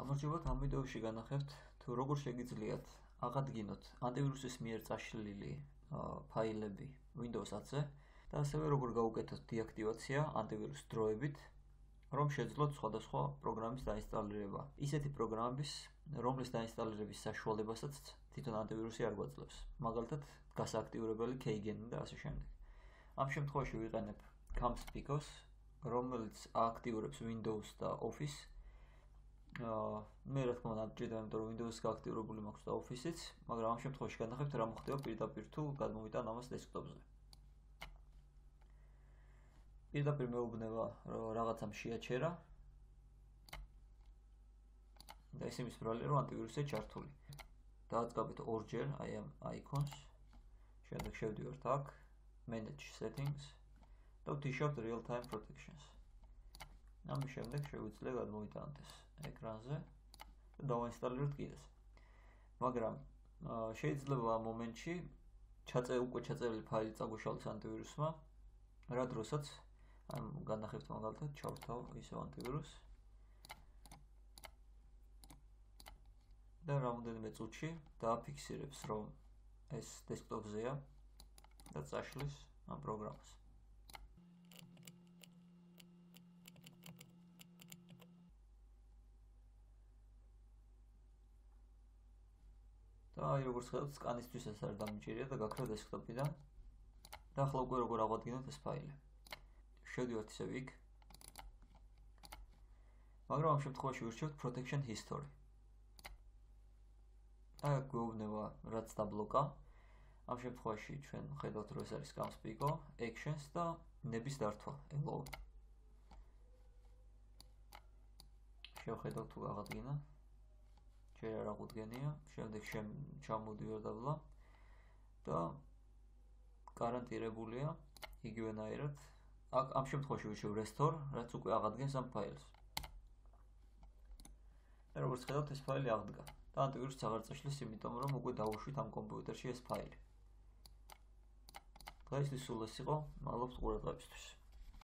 გამარჯობათ, ამ ვიდეოში განახებთ თუ როგორ შეგიძლიათ აღადგინოთ ანტივირუსის მიერ წაშლილი ფაილები Windows 10-ზე და ასევე როგორ გაუკეთოთ დიაქტივაცია ანტივირუს დროებით, რომ შეძლოთ სხვადასხვა პროგრამის დაინსტალირება. Ისეთი პროგრამების, რომლის დაინსტალირების საშუალებასაც თვითონ ანტივირუსი არ გვაძლევს. მაგალითად, გასააქტიურებელი KGN-ი და ასე შემდეგ. ამ შემთხვევაში ვიყენებ CamSpikos, რომელიც ააქტიურებს Windows და Office. მე რა თქმა უნდა ჭირდება, იმიტომ რომ Windows-ს გააქტიურებული მაქვს და Office-იც, მაგრამ ამ შემთხვევაში განახებთ რა მოხდება პირდაპირ თუ გადმოვიტან ამას დესკტოპზე. Პირდაპირ მეუბნება რაღაცამ შეაჩერა და ეს იმის ბრალია, რომ ანტივირუსია ჩართული. დააძგავით ორჯერ I am icons, შემდეგ შევდივართ აქ manage settings და ვთიშავთ real time protections. ამის შემდეგ შევიძლია გადმოვიტანოთ ეს ეკრანზე და დავაინსტალიროთ კიდეს. მაგრამ შეიძლება მომენტში უკვე ჩაწეული ფაილი წაგუშალოს ანტივირუსმა, რა დროსაც განახებთ მაგალითად, ჩავთავ ისევ ანტივირუსს და რამოდენიმე წუთში დააფიქსირებს, რომ ეს დესკტოპზეა და წაშლის ამ პროგრამას. Ay როგორც ხედავთ, სკანისთვის ეს არ დამიჭირია და გაქრა დესკტოპიდან. და ახლა უკვე როგორ ავადგინოთ ეს ფაილი. შევდივართ ისევ იქ. მაგრამ ამ შემთხვევაში ვირჩევთ protection history. აი, გვეუბნება რაც დაბლოკა. ამ შემთხვევაში ჩვენ ხედავთ, რომ ეს არის CamSpiko, actions და ნების დართვა, allow. შევხედავთ თუ გავადგინა. შეიძლება რა გვდგენია, შემდეგ ჩამოდივარ დავლა და გარანტირებულია იგივენაირად. ამ შემთხვევაში ვიჩევ restore, რაც უკვე აღადგენს ამ ფაილს. და როგორც ხედავთ, ეს ფაილი აღდგა და ანტივირუსს აღარ წაშლის, იმიტომ რომ უკვე დავუშვით ამ კომპიუტერში ეს ფაილი. დღეისთვის სულ ეს იყო, მადლობთ ყურადღებისთვის.